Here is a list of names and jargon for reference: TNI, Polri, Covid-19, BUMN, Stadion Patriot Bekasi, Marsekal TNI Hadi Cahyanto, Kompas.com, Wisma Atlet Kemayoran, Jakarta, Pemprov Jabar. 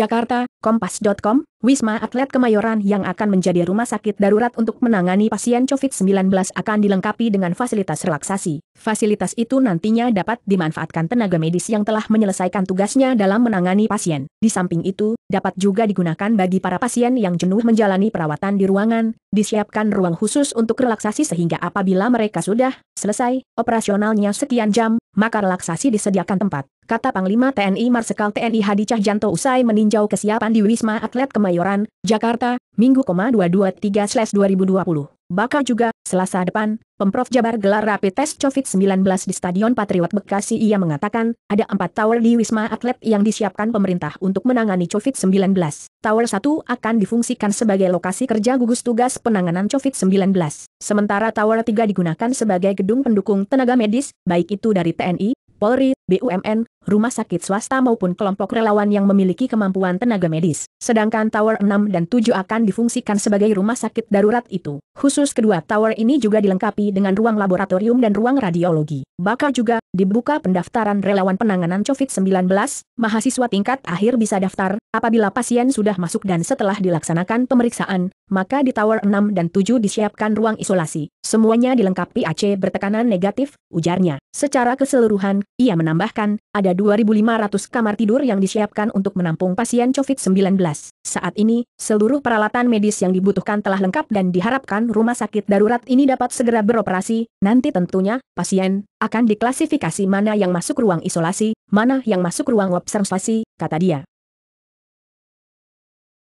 Jakarta, Kompas.com, Wisma Atlet Kemayoran yang akan menjadi rumah sakit darurat untuk menangani pasien COVID-19 akan dilengkapi dengan fasilitas relaksasi. Fasilitas itu nantinya dapat dimanfaatkan tenaga medis yang telah menyelesaikan tugasnya dalam menangani pasien. Di samping itu, dapat juga digunakan bagi para pasien yang jenuh menjalani perawatan di ruangan. Disiapkan ruang khusus untuk relaksasi sehingga apabila mereka sudah selesai operasionalnya sekian jam, maka relaksasi disediakan tempat, kata Panglima TNI Marsekal TNI Hadi Cahyanto usai meninjau kesiapan di Wisma Atlet Kemayoran, Jakarta, Minggu, 223/2020. Bakal juga, Selasa depan, Pemprov Jabar gelar rapid test COVID-19 di Stadion Patriot Bekasi. Ia mengatakan, ada 4 tower di Wisma Atlet yang disiapkan pemerintah untuk menangani COVID-19. Tower 1 akan difungsikan sebagai lokasi kerja gugus tugas penanganan COVID-19. Sementara tower 3 digunakan sebagai gedung pendukung tenaga medis, baik itu dari TNI, Polri, BUMN, rumah sakit swasta maupun kelompok relawan yang memiliki kemampuan tenaga medis. Sedangkan tower 6 dan 7 akan difungsikan sebagai rumah sakit darurat itu. Khusus kedua tower ini juga dilengkapi dengan ruang laboratorium dan ruang radiologi. Bakal juga dibuka pendaftaran relawan penanganan COVID-19, mahasiswa tingkat akhir bisa daftar. Apabila pasien sudah masuk dan setelah dilaksanakan pemeriksaan, maka di tower 6 dan 7 disiapkan ruang isolasi. Semuanya dilengkapi AC bertekanan negatif, ujarnya. Secara keseluruhan, ia menambahkan, ada 2.500 kamar tidur yang disiapkan untuk menampung pasien COVID-19. Saat ini, seluruh peralatan medis yang dibutuhkan telah lengkap dan diharapkan rumah sakit darurat ini dapat segera beroperasi. Nanti tentunya, pasien akan diklasifikasi mana yang masuk ruang isolasi, mana yang masuk ruang observasi, kata dia.